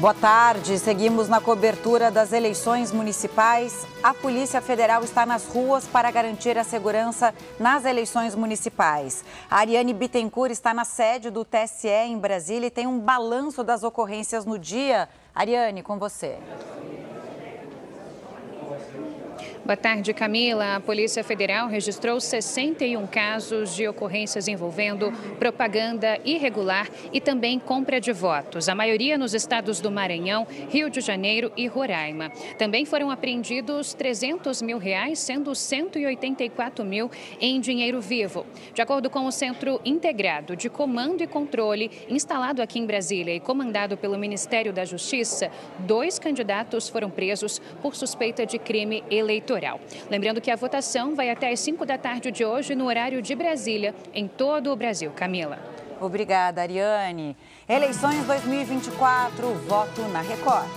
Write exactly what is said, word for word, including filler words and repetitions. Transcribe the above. Boa tarde, seguimos na cobertura das eleições municipais. A Polícia Federal está nas ruas para garantir a segurança nas eleições municipais. A Ariane Bittencourt está na sede do T S E em Brasília e tem um balanço das ocorrências no dia. Ariane, com você. Boa tarde, Camila. A Polícia Federal registrou sessenta e um casos de ocorrências envolvendo propaganda irregular e também compra de votos, a maioria nos estados do Maranhão, Rio de Janeiro e Roraima. Também foram apreendidos trezentos mil reais, sendo cento e oitenta e quatro mil em dinheiro vivo. De acordo com o Centro Integrado de Comando e Controle, instalado aqui em Brasília e comandado pelo Ministério da Justiça, dois candidatos foram presos por suspeita de crime eleitoral. Lembrando que a votação vai até às cinco da tarde de hoje no horário de Brasília, em todo o Brasil. Camila. Obrigada, Ariane. Eleições dois mil e vinte e quatro, voto na Record.